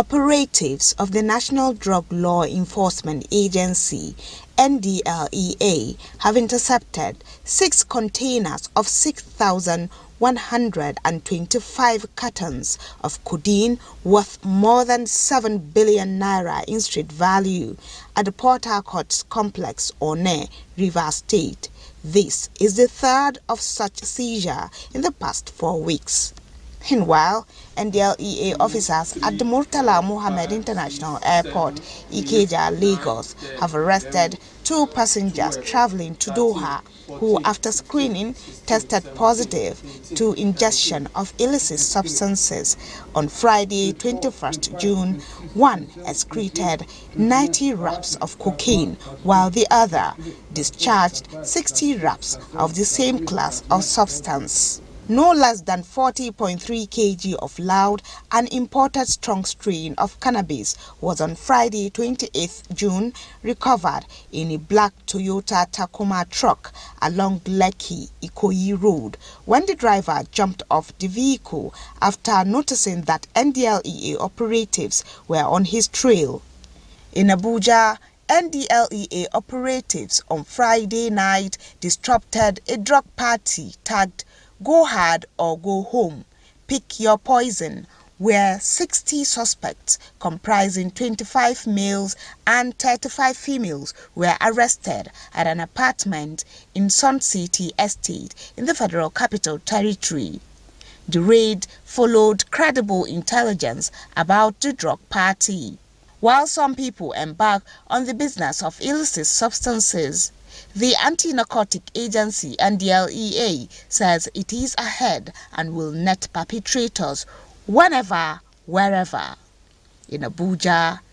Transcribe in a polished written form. Operatives of the National Drug Law Enforcement Agency, NDLEA, have intercepted 6 containers of 6,125 cartons of codeine worth more than 7 billion naira in street value at the Port Harcourt complex on River State. This is the third of such seizure in the past 4 weeks. Meanwhile, NDLEA officers at the Murtala Mohammed International Airport, Ikeja, Lagos, have arrested 2 passengers traveling to Doha who, after screening, tested positive to ingestion of illicit substances. On Friday, 21st June, one excreted 90 wraps of cocaine, while the other discharged 60 wraps of the same class of substance. No less than 40.3 kg of loud and imported strong strain of cannabis was on Friday, 28 June, recovered in a black Toyota Tacoma truck along Lekki Ikoyi Road when the driver jumped off the vehicle after noticing that NDLEA operatives were on his trail. In Abuja, NDLEA operatives on Friday night disrupted a drug party tagged "Go Hard or Go Home, Pick Your Poison," where 60 suspects comprising 25 males and 35 females were arrested at an apartment in Sun City estate in the Federal Capital Territory. The raid followed credible intelligence about the drug party. While some people embark on the business of illicit substances, the anti-narcotic agency NDLEA says it is ahead and will net perpetrators whenever, wherever. In Abuja,